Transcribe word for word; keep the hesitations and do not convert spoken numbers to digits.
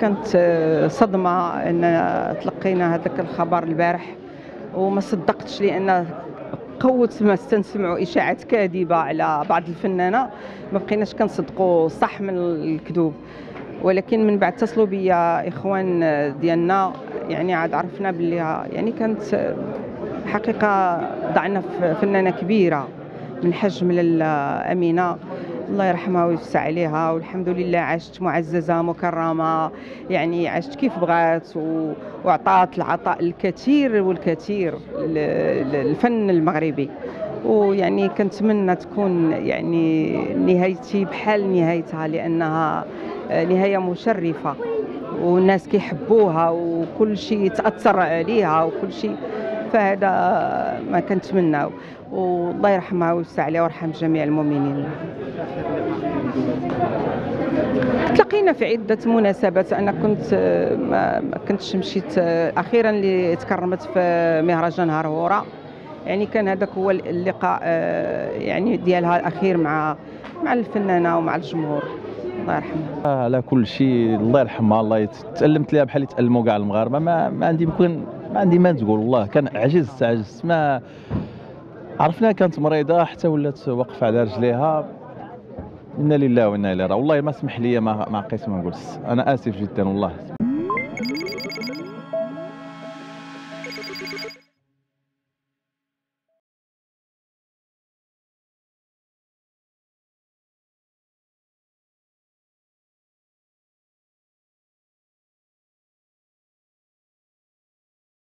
كانت صدمة أن تلقينا هذاك الخبر البارح وما صدقتش، لأن قوة ما تنسمعوا إشاعات كاذبة على بعض الفنانة ما بقيناش كنصدقوا صح من الكذوب. ولكن من بعد اتصلوا بيا إخوان ديالنا، يعني عاد عرفنا باللي يعني كانت حقيقة ضعنا في فنانة كبيرة من حجم الأمينة، الله يرحمها ويوسع عليها، والحمد لله عشت معززة مكرمة، يعني عشت كيف بغات وعطات العطاء الكثير والكثير للفن المغربي. ويعني كنتمنى تكون يعني نهايتي بحال نهايتها، لأنها نهاية مشرفة والناس كيحبوها وكل شيء تأثر عليها وكل شيء، فهذا ما كنتمناو، والله يرحمها ويوسع عليها ويرحم جميع المؤمنين. تلاقينا في عدة مناسبات، أنا كنت ما كنتش مشيت أخيرا اللي تكرمت في مهرجان هرهورة، يعني كان هذاك هو اللقاء يعني ديالها الأخير مع مع الفنانة ومع الجمهور، الله يرحمها. على كل شيء الله يرحمها، الله تألمت لها بحال اللي تألموا كاع المغاربة، ما, ما عندي بكون ما عندي ما نقول، والله كان عجزت عجزت ما عرفنا كانت مريضه حتى ولات واقفه على رجليها، انا لله وانا اليه، والله ما سمح لي ما ما بقيت ما نقولش، انا اسف جدا والله.